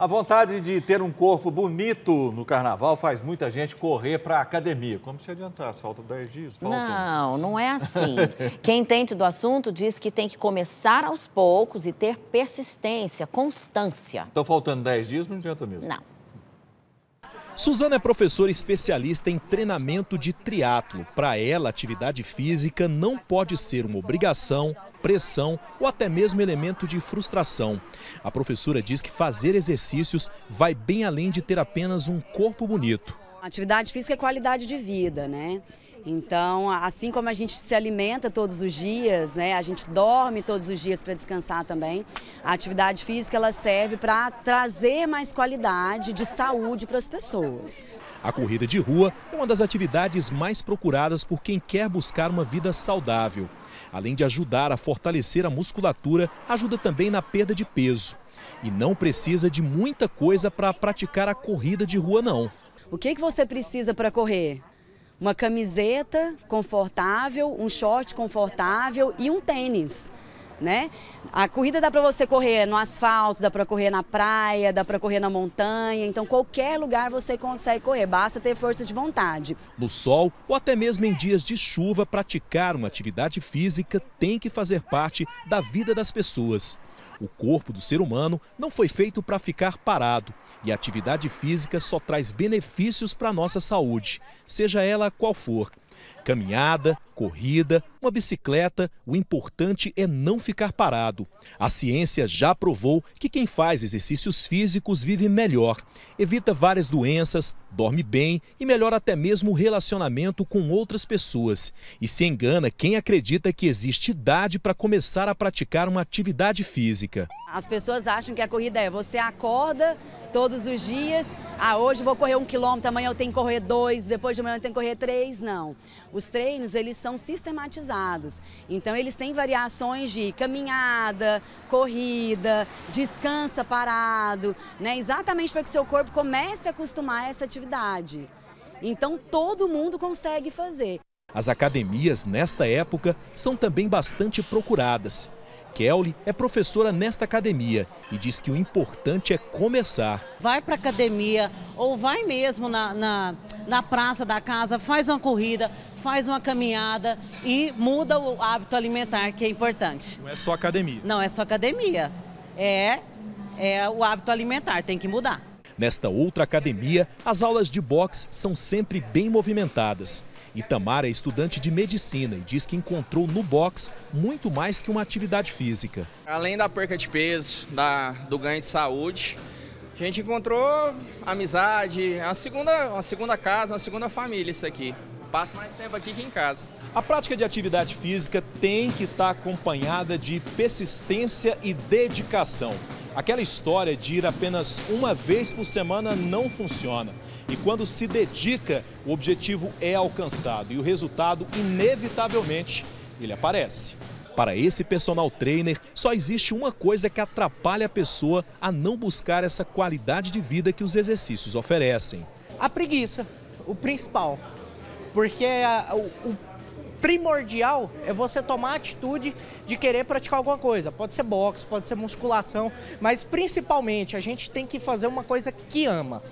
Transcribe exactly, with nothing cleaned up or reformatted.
A vontade de ter um corpo bonito no carnaval faz muita gente correr para a academia. Como se adiantasse? Faltam dez dias? Faltam... Não, não é assim. Quem entende do assunto diz que tem que começar aos poucos e ter persistência, constância. Então, faltando dez dias, não adianta mesmo? Não. Suzana é professora especialista em treinamento de triatlo. Para ela, atividade física não pode ser uma obrigação, pressão ou até mesmo elemento de frustração. A professora diz que fazer exercícios vai bem além de ter apenas um corpo bonito. Atividade física é qualidade de vida, né? Então, assim como a gente se alimenta todos os dias, né, a gente dorme todos os dias para descansar também, a atividade física ela serve para trazer mais qualidade de saúde para as pessoas. A corrida de rua é uma das atividades mais procuradas por quem quer buscar uma vida saudável. Além de ajudar a fortalecer a musculatura, ajuda também na perda de peso. E não precisa de muita coisa para praticar a corrida de rua, não. O que que você precisa para correr? Uma camiseta confortável, um short confortável e um tênis, né? A corrida dá para você correr no asfalto, dá para correr na praia, dá para correr na montanha. Então, qualquer lugar você consegue correr, basta ter força de vontade. No sol ou até mesmo em dias de chuva, praticar uma atividade física tem que fazer parte da vida das pessoas. O corpo do ser humano não foi feito para ficar parado e a atividade física só traz benefícios para a nossa saúde, seja ela qual for. Caminhada, corrida, uma bicicleta, o importante é não ficar parado. A ciência já provou que quem faz exercícios físicos vive melhor, evita várias doenças, dorme bem e melhora até mesmo o relacionamento com outras pessoas. E se engana quem acredita que existe idade para começar a praticar uma atividade física. As pessoas acham que a corrida é você acorda todos os dias, ah, hoje vou correr um quilômetro, amanhã eu tenho que correr dois, depois de amanhã eu tenho que correr três, não. Os treinos, eles são sistematizados, então eles têm variações de caminhada, corrida, descansa parado, né? Exatamente para que seu corpo comece a acostumar a essa atividade. Então todo mundo consegue fazer. As academias, nesta época, são também bastante procuradas. Kelly é professora nesta academia e diz que o importante é começar. Vai para a academia ou vai mesmo na, na, na praça da casa, faz uma corrida, faz uma caminhada e muda o hábito alimentar, que é importante. Não é só academia. Não é só academia, é, é o hábito alimentar, tem que mudar. Nesta outra academia, as aulas de boxe são sempre bem movimentadas. Itamar é estudante de medicina e diz que encontrou no boxe muito mais que uma atividade física. Além da perca de peso, da, do ganho de saúde, a gente encontrou amizade, a segunda, a segunda casa, a segunda família isso aqui. Passa mais tempo aqui que em casa. A prática de atividade física tem que estar acompanhada de persistência e dedicação. Aquela história de ir apenas uma vez por semana não funciona. E quando se dedica, o objetivo é alcançado e o resultado, inevitavelmente, ele aparece. Para esse personal trainer, só existe uma coisa que atrapalha a pessoa a não buscar essa qualidade de vida que os exercícios oferecem. A preguiça, o principal, porque a, o, o primordial é você tomar a atitude de querer praticar alguma coisa. Pode ser boxe, pode ser musculação, mas principalmente a gente tem que fazer uma coisa que ama.